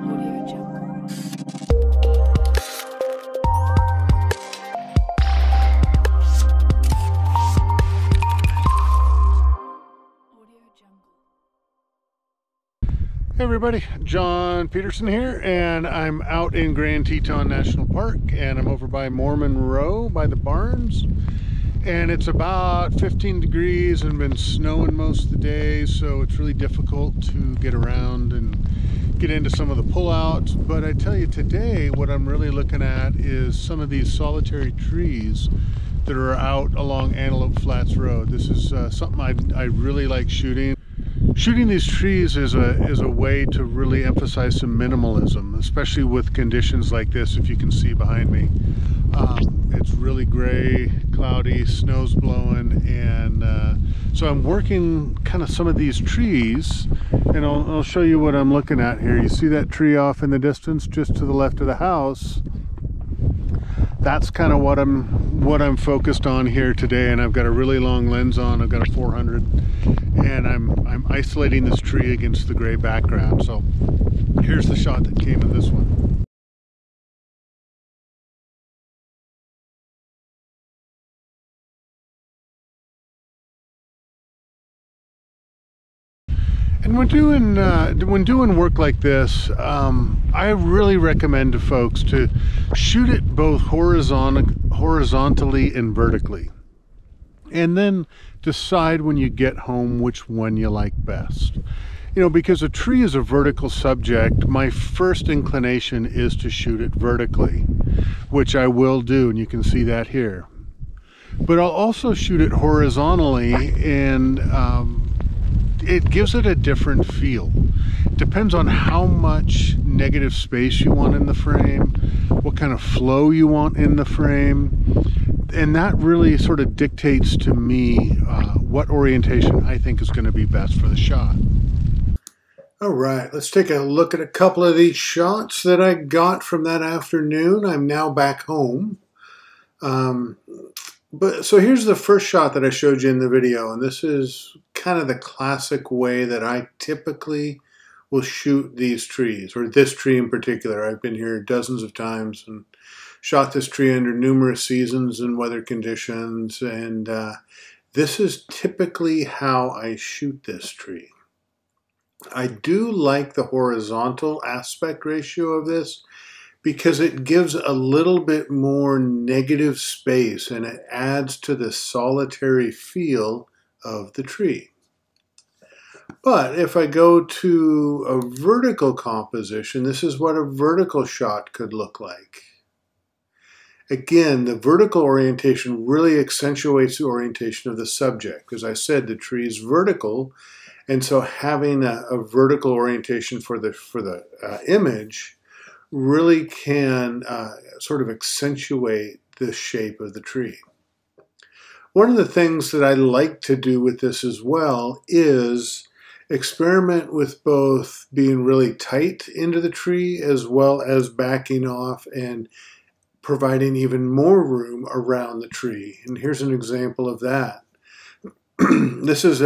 Hey everybody, John Pedersen here, and I'm out in Grand Teton National Park, and I'm over by Mormon Row by the barns, and it's about 15 degrees and been snowing most of the day, so it's really difficult to get around and get into some of the pullouts. But I tell you, today what I'm really looking at is some of these solitary trees that are out along Antelope Flats Road. This is something I really like shooting. Shooting these trees is a way to really emphasize some minimalism, especially with conditions like this. If you can see behind me, it's really gray, cloudy, snow's blowing, and so I'm working kind of some of these trees, and I'll show you what I'm looking at here. You see that tree off in the distance, just to the left of the house? That's kind of what I'm focused on here today, and I've got a really long lens on. I've got a 400, and I'm isolating this tree against the gray background. So here's the shot that came in this one. And when doing work like this, I really recommend to folks to shoot it both horizontally and vertically, and then decide when you get home which one you like best. You know, because a tree is a vertical subject, my first inclination is to shoot it vertically, which I will do, and you can see that here. But I'll also shoot it horizontally, and it gives it a different feel. Depends on how much negative space you want in the frame, what kind of flow you want in the frame, and that really sort of dictates to me what orientation I think is going to be best for the shot. All right, let's take a look at a couple of these shots that I got from that afternoon. I'm now back home. So here's the first shot that I showed you in the video, and this is kind of the classic way that I typically will shoot these trees, or this tree in particular. I've been here dozens of times and shot this tree under numerous seasons and weather conditions, and this is typically how I shoot this tree. I do like the horizontal aspect ratio of this, because it gives a little bit more negative space and it adds to the solitary feel of the tree. But if I go to a vertical composition, this is what a vertical shot could look like. Again, the vertical orientation really accentuates the orientation of the subject. As I said, the tree is vertical, and so having a vertical orientation for the image really can sort of accentuate the shape of the tree. One of the things that I like to do with this as well is experiment with both being really tight into the tree as well as backing off and providing even more room around the tree. And here's an example of that. This is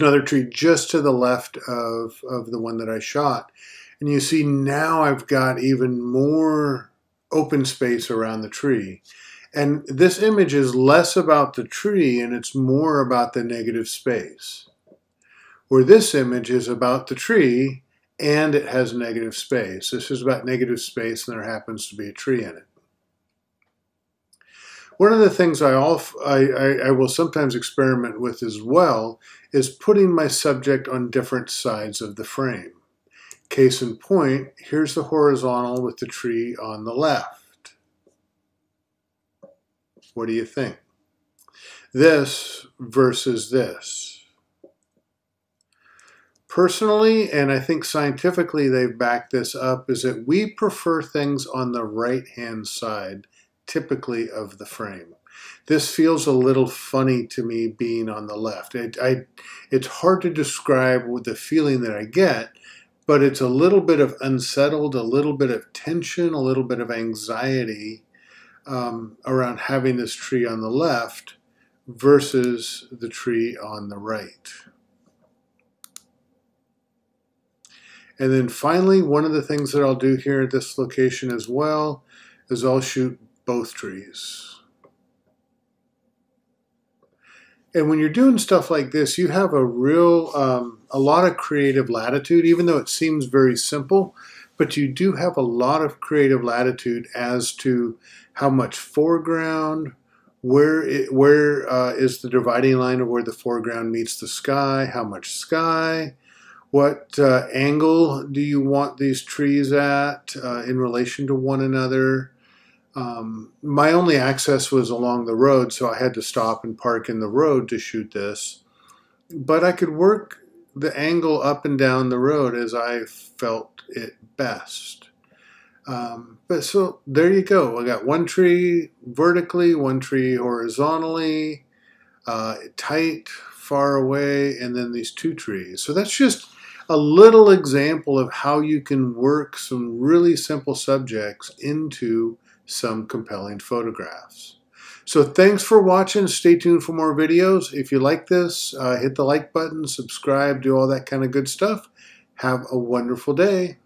another tree just to the left of the one that I shot. And you see now I've got even more open space around the tree. And this image is less about the tree and it's more about the negative space. Where this image is about the tree and it has negative space. This is about negative space and there happens to be a tree in it. One of the things I will sometimes experiment with as well is putting my subject on different sides of the frame. Case in point, here's the horizontal with the tree on the left. What do you think? This versus this. Personally, and I think scientifically they've backed this up, is that we prefer things on the right-hand side, typically of the frame. This feels a little funny to me being on the left. It's hard to describe with the feeling that I get, but it's a little bit of unsettled, a little bit of tension, a little bit of anxiety around having this tree on the left versus the tree on the right. And then finally, one of the things that I'll do here at this location as well is I'll shoot both trees. And when you're doing stuff like this, you have a real, a lot of creative latitude, even though it seems very simple, but you do have a lot of creative latitude as to how much foreground, where is the dividing line of where the foreground meets the sky, how much sky, what angle do you want these trees at in relation to one another. My only access was along the road, so I had to stop and park in the road to shoot this. But I could work the angle up and down the road as I felt it best. But so there you go. I got one tree vertically, one tree horizontally, tight, far away, and then these two trees. So that's just a little example of how you can work some really simple subjects into some compelling photographs. So thanks for watching. Stay tuned for more videos. If you like this, hit the like button, subscribe, do all that kind of good stuff. Have a wonderful day.